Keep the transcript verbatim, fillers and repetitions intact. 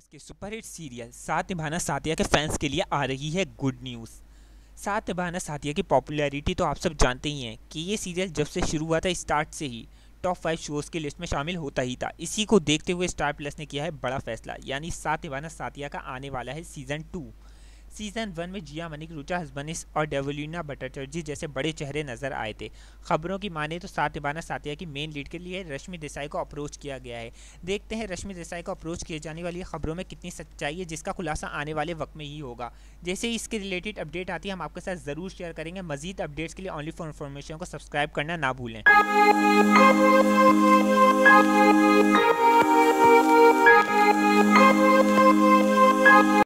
Plus के superhit serial साथ निभाना साथिया के फैंस के लिए आ रही है गुड न्यूज़। साथ निभाना साथिया की पॉपुलैरिटी तो आप सब जानते ही हैं कि ये सीरियल जब से शुरू हुआ था स्टार्ट से ही टॉप फाइव शोज़ की लिस्ट में शामिल होता ही था। इसी को देखते हुए स्टार प्लस ने किया है बड़ा फैसला, यानी साथ निभाना साथिया का आने वाला है सीज़न टू। सीज़न वन में जिया मनिक, रुचा हसबनिस और डेवोलीना भट्टाचार्जी जैसे बड़े चेहरे नजर आए थे। खबरों की माने तो साथ निभाना साथिया की मेन लीड के लिए रश्मि देसाई को अप्रोच किया गया है। देखते हैं रश्मि देसाई को अप्रोच किए जाने वाली खबरों में कितनी सच्चाई है, जिसका खुलासा आने वाले वक्त में ही होगा। जैसे ही इसके रिलेटेड अपडेट आती है हम आपके साथ ज़रूर शेयर करेंगे। मजीद अपडेट्स के लिए ओनली फॉर इन्फॉर्मेशन को सब्सक्राइब करना ना भूलें।